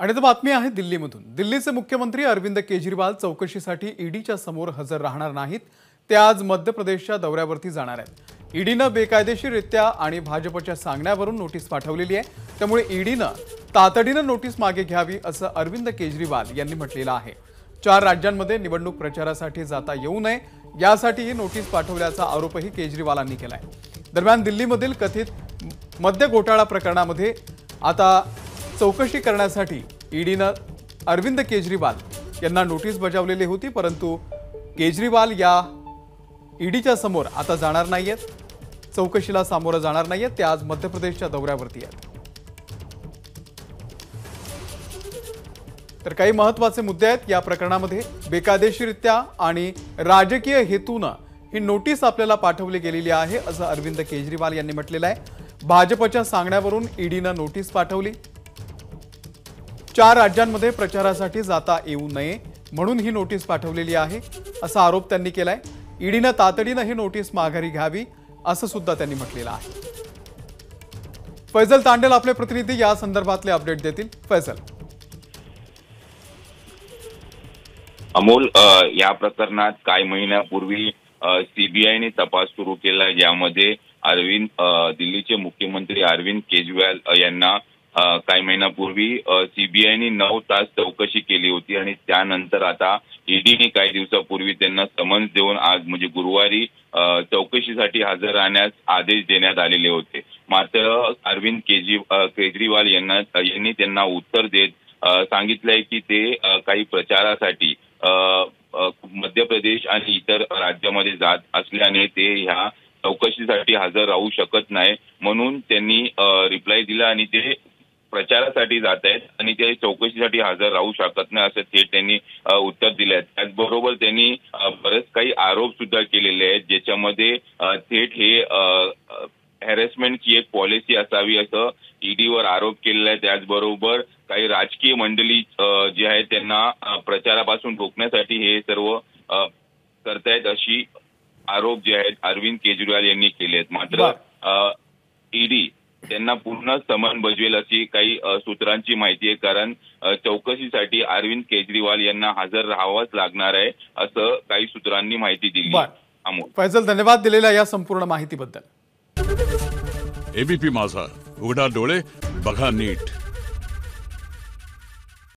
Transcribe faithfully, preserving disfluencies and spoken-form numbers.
आणि आता बातमी आहे दिल्लीमधून। दिल्लीचे मुख्यमंत्री अरविंद केजरीवाल चौकशीसाठी ईडीच्या समोर हजर राहणार नाहीत। ते आज मध्य प्रदेशच्या दौऱ्यावरती जाणार आहेत। ईडीने बेकायदेशीररित्या आणि भाजपच्या सांगण्यावरून नोटीस पाठवलेली आहे, त्यामुळे ईडीने तातडीने नोटीस मागे घ्यावी असं अरविंद केजरीवाल यांनी म्हटलेलं आहे। चार राज्यांमध्ये निवडणूक प्रचारासाठी जाता येऊ नये यासाठी ही नोटीस पाठवल्याचा आरोपही केजरीवालांनी केलाय। दरम्यान दिल्लीमधील कथित मद्य घोटाळा प्रकरणामध्ये आता चौकशी करण्यासाठी ईडीने अरविंद केजरीवाल यांना नोटीस बजावलेली होती, परंतु केजरीवाल या ईडीच्या समोर आता जाणार नाहीयेत, चौकशीला सामोरं जाणार नाहीयेत। ते आज मध्य प्रदेशच्या दौऱ्यावरती आहेत। तर काही महत्त्वाचे मुद्दे आहेत या प्रकरणामध्ये। बेकायदेशीररित्या आणि राजकीय हेतूने ही नोटीस आपल्याला पाठवली गेलेली आहे असं अरविंद केजरीवाल यांनी म्हटलेलं आहे। भाजपच्या सांगण्यावरून ईडीने नोटीस पाठवली। चार राज्यांमध्ये प्रचारासाठी जाता येऊ नये म्हणून ही नोटीस पाठवलेली आहे असा आरोप त्यांनी केलाय। ईडीने तातडीने ही नोटीस माघारी घ्यावी असं सुद्धा त्यांनी म्हटलेलं आहे। फैजल तांडेल आपले प्रतिनिधी या संदर्भातले अपडेट देतील। फैजल, अमोल, या प्रकरणात काही महिन्यापूर्वी सीबीआयने तपास सुरू केला, ज्यामध्ये अरविंद दिल्लीचे मुख्यमंत्री अरविंद केजरीवाल यांना काही महिन्यापूर्वी सीबीआयने नऊ तास चौकशी केली होती आणि त्यानंतर आता ईडीने काही दिवसापूर्वी त्यांना समन्स देऊन आज म्हणजे गुरुवारी चौकशीसाठी हजर राहण्यास आदेश देण्यात आलेले होते। मात्र अरविंद केजरी केजरीवाल यांना यांनी त्यांना उत्तर देत सांगितलंय की ते काही प्रचारासाठी मध्य प्रदेश आणि इतर राज्यामध्ये जात असल्याने ते ह्या चौकशीसाठी हजर राहू शकत नाही, म्हणून त्यांनी रिप्लाय दिला आणि ते प्रचारासाठी जात आहेत आणि ते चौकशीसाठी हजर राहू शकत नाही असं थेट त्यांनी उत्तर दिलं आहे। त्याचबरोबर त्यांनी बरेच काही आरोप सुद्धा केलेले आहेत, ज्याच्यामध्ये थेट हे हॅरेसमेंटची एक पॉलिसी असावी असं ईडीवर आरोप केलेला आहे। त्याचबरोबर काही राजकीय मंडळी जी आहेत त्यांना प्रचारापासून रोखण्यासाठी हे सर्व करतायत अशी आरोप जे आहेत अरविंद केजरीवाल यांनी केले आहेत। मात्र ईडी त्यांना पूर्ण समन बजवेल अशी काही सूत्रांची माहिती आहे, कारण चौकशीसाठी अरविंद केजरीवाल यांना हजर राहावंच लागणार आहे असं काही सूत्रांनी माहिती दिली। अमोल फैजल, धन्यवाद दिलेल्या या संपूर्ण माहितीबद्दल। एबीपी माझा, उघडा डोळे बघा नीट।